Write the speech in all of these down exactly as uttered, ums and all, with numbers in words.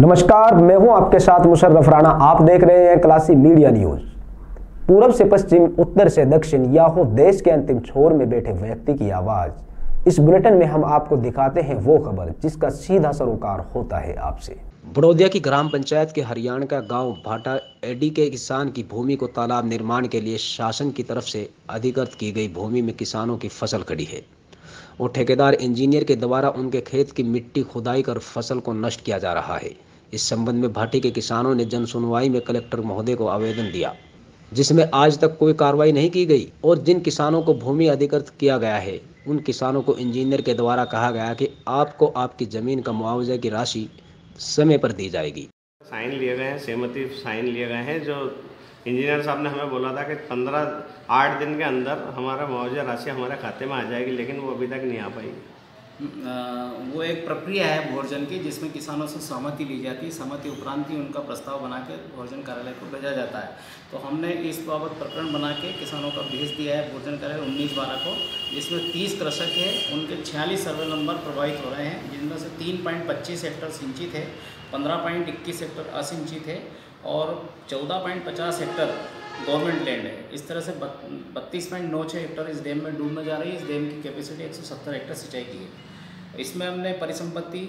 नमस्कार, मैं हूं आपके साथ मुशर्रफ राणा। आप देख रहे हैं क्लासी मीडिया न्यूज। पूरब से पश्चिम, उत्तर से दक्षिण, या हो देश के अंतिम छोर में बैठे व्यक्ति की आवाज। इस बुलेटिन में हम आपको दिखाते हैं वो खबर जिसका सीधा सरोकार होता है आपसे। बड़ोदिया की ग्राम पंचायत के हरियाणा का गांव भाटा एडी के किसान की भूमि को तालाब निर्माण के लिए शासन की तरफ से अधिकृत की गई भूमि में किसानों की फसल खड़ी है और ठेकेदार इंजीनियर के द्वारा उनके खेत की मिट्टी खुदाई कर फसल को नष्ट किया जा रहा है। इस संबंध में भाटी के किसानों ने जन सुनवाई में कलेक्टर महोदय को आवेदन दिया, जिसमें आज तक कोई कार्रवाई नहीं की गई और जिन किसानों को भूमि अधिकृत किया गया है उन किसानों को इंजीनियर के द्वारा कहा गया कि आपको आपकी जमीन का मुआवजे की राशि समय पर दी जाएगी। साइन लिए गए हैं, सहमति साइन लिए गए हैं। जो इंजीनियर साहब ने हमें बोला था कि पंद्रह आठ दिन के अंदर हमारा मुआवजा राशि हमारे खाते में आ जाएगी, लेकिन वो अभी तक नहीं आ पाएगी। वो एक प्रक्रिया है भोजन की, जिसमें किसानों से सहमति ली जाती है। सहमति उपरांत ही उनका प्रस्ताव बनाकर भोजन कार्यालय को भेजा जाता है। तो हमने इस बाबत प्रकरण बना के किसानों का भेज दिया है भोजन कार्यालय उन्नीस बारह को, जिसमें तीस कृषक हैं। उनके छियालीस सर्वे नंबर प्रभावित हो रहे हैं, जिनमें से तीन पॉइंट पच्चीस हेक्टर सिंचित है, पंद्रह पॉइंट इक्कीस हेक्टर असिंचित है और चौदह पॉइंट पचास हेक्टर गवर्नमेंट लैंड है। इस तरह से बत्तीस पॉइंट नौ छः हेक्टर इस डैम में डूबने जा रही है। इस डैम की कैपेसिटी एक सौ सत्तर हेक्टर सिंचाई की है। इसमें हमने परिसंपत्ति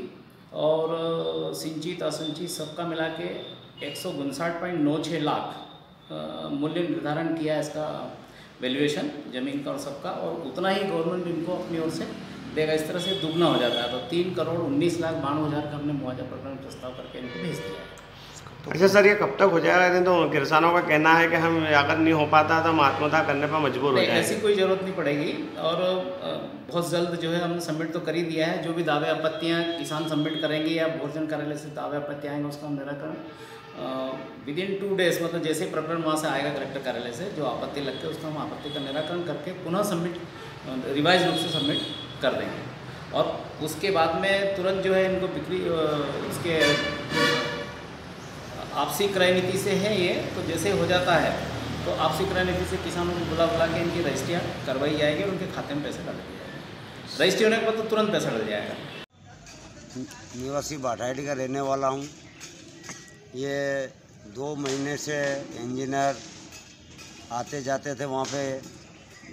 और सिंचित असंचित सबका मिला के एक सौ उनसठ पॉइंट नौ छः लाख मूल्य निर्धारण किया इसका वैल्यूएशन जमीन का और सबका, और उतना ही गवर्नमेंट इनको अपनी ओर से देगा। इस तरह से दुगना हो जाता है। तो तीन करोड़ उन्नीस लाख बानवे हज़ार का हमने मुआवजा प्रकरण प्रस्ताव करके इनको भेज दिया है। अच्छा सर, ये कब तक हो जाएगा? तो किसानों का कहना है कि हम अगर नहीं हो पाता तो हम आत्महत्या करने पर मजबूर हो जाएंगे। ऐसी कोई ज़रूरत नहीं पड़ेगी और बहुत जल्द जो है हमने सबमिट तो कर ही दिया है। जो भी दावे आपत्तियाँ किसान सबमिट करेंगे या भोजन कार्यालय से दावे आपत्तियाँ आएंगे उसका हम निराकरण विद इन टू डेज, मतलब जैसे प्रकरण वहाँ से आएगा कलेक्टर कार्यालय से जो आपत्ति लगती है उसका हम आपत्ति का निराकरण करके पुनः सबमिट रिवाइज रूप से सबमिट कर देंगे और उसके बाद में तुरंत जो है इनको बिक्री इसके आपसी क्रय नीति से है ये। तो जैसे हो जाता है तो आपसी क्रय नीति से किसानों को बुला बुला के इनकी रजिस्ट्रियाँ करवाई जाएगी और उनके खाते में पैसे डाल दिए जाएंगे। रजिस्ट्री होने के बाद तो तुरंत पैसा डल जाएगा। निवासी भाटाडी का रहने वाला हूँ। ये दो महीने से इंजीनियर आते जाते थे वहाँ पे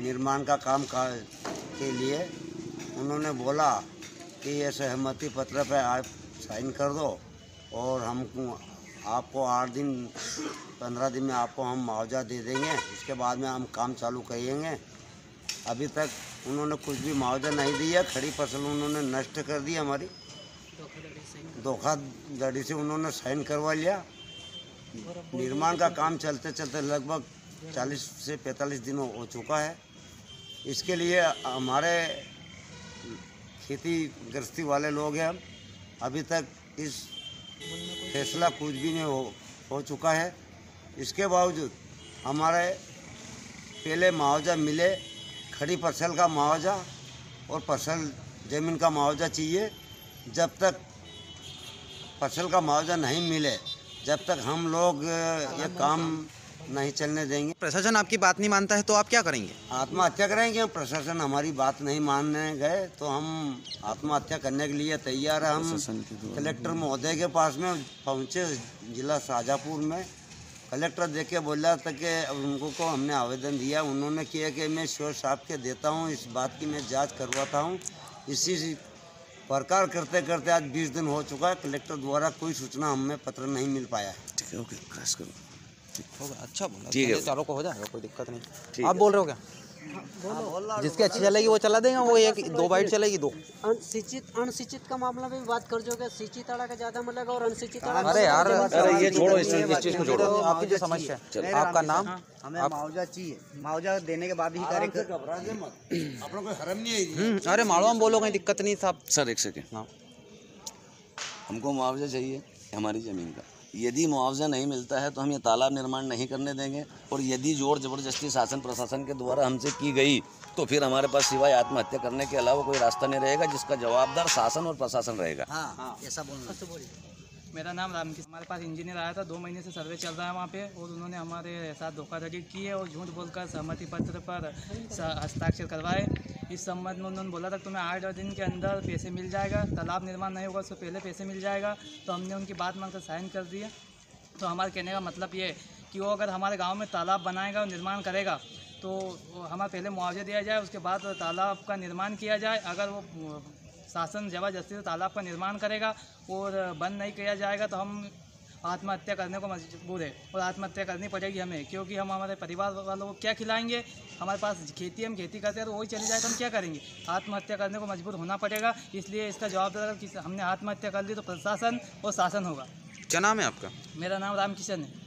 निर्माण का काम का के लिए। उन्होंने बोला कि ये सहमति पत्र पर आप साइन कर दो और हमको आपको आठ दिन पंद्रह दिन में आपको हम मुआवजा दे देंगे, उसके बाद में हम काम चालू करेंगे। अभी तक उन्होंने कुछ भी मुआवजा नहीं दिया। खड़ी फसल उन्होंने नष्ट कर दी हमारी, धोखाधड़ी से उन्होंने साइन करवा लिया। निर्माण का काम चलते चलते लगभग चालीस से पैंतालीस दिन हो चुका है। इसके लिए हमारे खेती गृहस्थी वाले लोग हैं, अभी तक इस फैसला कुछ भी नहीं हो, हो चुका है। इसके बावजूद हमारे पहले मुआवजा मिले, खड़ी फसल का मुआवजा और फसल ज़मीन का मुआवजा चाहिए। जब तक फसल का मुआवजा नहीं मिले, जब तक हम लोग ये काम नहीं चलने देंगे। प्रशासन आपकी बात नहीं मानता है तो आप क्या करेंगे? आत्महत्या करेंगे। प्रशासन हमारी बात नहीं मानने गए तो हम आत्महत्या करने के लिए तैयार है। हम कलेक्टर महोदय के पास में पहुंचे जिला शाहजहाँपुर में। कलेक्टर देख के बोला था कि उनको को हमने आवेदन दिया। उन्होंने किया कि मैं श्योर साहब के देता हूँ, इस बात की मैं जाँच करवाता हूँ। इसी प्रकार करते करते आज बीस दिन हो चुका है। कलेक्टर द्वारा कोई सूचना हमें पत्र नहीं मिल पाया है। ठीक है, ओके, प्रयास करो। होगा, अच्छा बोला, ठीक है, चारों को हो जाएगा, कोई दिक्कत नहीं। आप बोल रहे हो क्या? बोलो, जिसके अच्छी चलेगी वो चला देंगे। वो एक दो बाइट चलेगी। दो अनशिक्षित अनशिक्षित का मामला भी बात कर जोगे। शिक्षित आड़ा का ज्यादा मतलब और अनशिक्षित। अरे यार, ये छोड़ो, इस चीज को छोड़ो। आपकी जो समस्या है, आपका नाम? हमें मुआवजा चाहिए। मुआवजा देने के बाद ही करेंगे। घबराइए मत, आप लोग को हरम नहीं आएगी। अरे मालूम बोलो, कोई दिक्कत नहीं। साहब सर एक सेकेंड, हमको मुआवजा चाहिए हमारी ज़मीन का। यदि मुआवजा नहीं मिलता है तो हम ये तालाब निर्माण नहीं करने देंगे और यदि जोर ज़बरदस्ती शासन प्रशासन के द्वारा हमसे की गई तो फिर हमारे पास सिवाय आत्महत्या करने के अलावा कोई रास्ता नहीं रहेगा, जिसका जवाबदार शासन और प्रशासन रहेगा। हाँ, हाँ, ऐसा बोलना। तो मेरा नाम रामकृष्ण। हमारे पास इंजीनियर आया था, दो महीने से सर्वे चल रहा है वहाँ पे और उन्होंने हमारे साथ धोखाधड़ी की है और झूठ बोलकर सहमति पत्र पर हस्ताक्षर करवाए। इस संबंध में उन्होंने बोला था कि तुम्हें आठ दिन के अंदर पैसे मिल जाएगा, तालाब निर्माण नहीं होगा उससे पहले पैसे मिल जाएगा। तो हमने उनकी बात मानकर साइन कर दिए। तो हमारे कहने का मतलब ये है कि वो अगर हमारे गाँव में तालाब बनाएगा और निर्माण करेगा तो हमारा पहले मुआवजा दिया जाए, उसके बाद तालाब का निर्माण किया जाए। अगर वो शासन जबरदस्ती से तालाब का निर्माण करेगा और बंद नहीं किया जाएगा तो हम आत्महत्या करने को मजबूर है और आत्महत्या करनी पड़ेगी हमें, क्योंकि हम हमारे परिवार वालों को क्या खिलाएंगे। हमारे पास खेती, हम खेती करते हैं तो वही चली जाए तो हम क्या करेंगे, आत्महत्या करने को मजबूर होना पड़ेगा। इसलिए इसका जवाबदार हमने आत्महत्या कर ली तो प्रशासन और शासन होगा। क्या नाम है आपका? मेरा नाम रामकिशन है।